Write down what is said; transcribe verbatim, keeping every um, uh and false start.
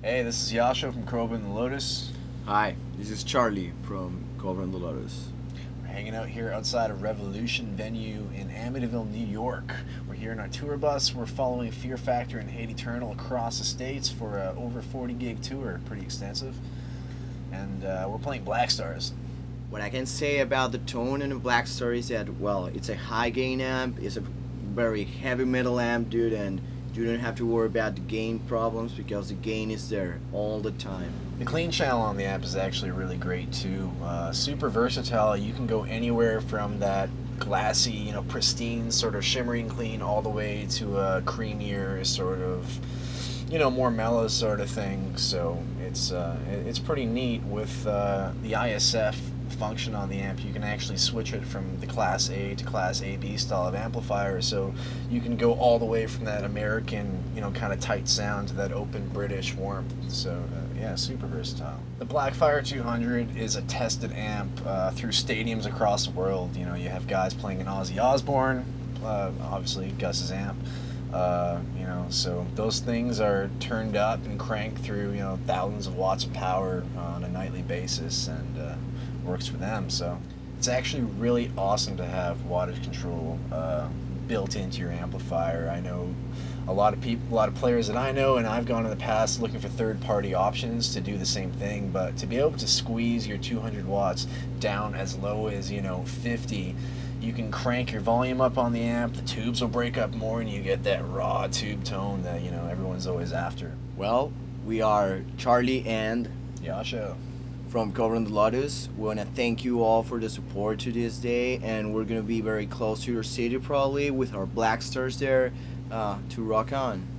Hey, this is Jasio from Kobra and the Lotus. Hi, this is Charlie from Kobra and the Lotus. We're hanging out here outside a Revolution venue in Amityville, New York. We're here in our tour bus. We're following Fear Factor and Hate Eternal across the states for an over forty gig tour, pretty extensive. And uh, we're playing Black Stars. What I can say about the tone in the Black Star is that, well, it's a high gain amp, it's a very heavy metal amp, dude, and you don't have to worry about the gain problems because the gain is there all the time. The clean channel on the amp is actually really great too. Uh, super versatile. You can go anywhere from that glassy, you know, pristine sort of shimmering clean all the way to a creamier sort of, you know, more mellow sort of thing. So it's uh, it's pretty neat with uh, the I S F function on the amp. You can actually switch it from the class A to class A B style of amplifier, so you can go all the way from that American, you know, kind of tight sound to that open British warmth. So uh, yeah, super versatile. The Blackfire two hundred is a tested amp uh, through stadiums across the world. You know, you have guys playing an Ozzy Osbourne, uh, obviously Gus's amp. Uh, you know, so those things are turned up and cranked through, you know, thousands of watts of power on a nightly basis, and uh, works for them. So it's actually really awesome to have wattage control uh, built into your amplifier. I know a lot of people, a lot of players that I know, and I've gone in the past looking for third-party options to do the same thing, but to be able to squeeze your two hundred watts down as low as, you know, fifty, you can crank your volume up on the amp, the tubes will break up more, and you get that raw tube tone that, you know, everyone's always after. Well, we are Charlie and Jasio from Kobra and the Lotus. We want to thank you all for the support to this day, and we're going to be very close to your city probably with our Black Stars there uh, to rock on.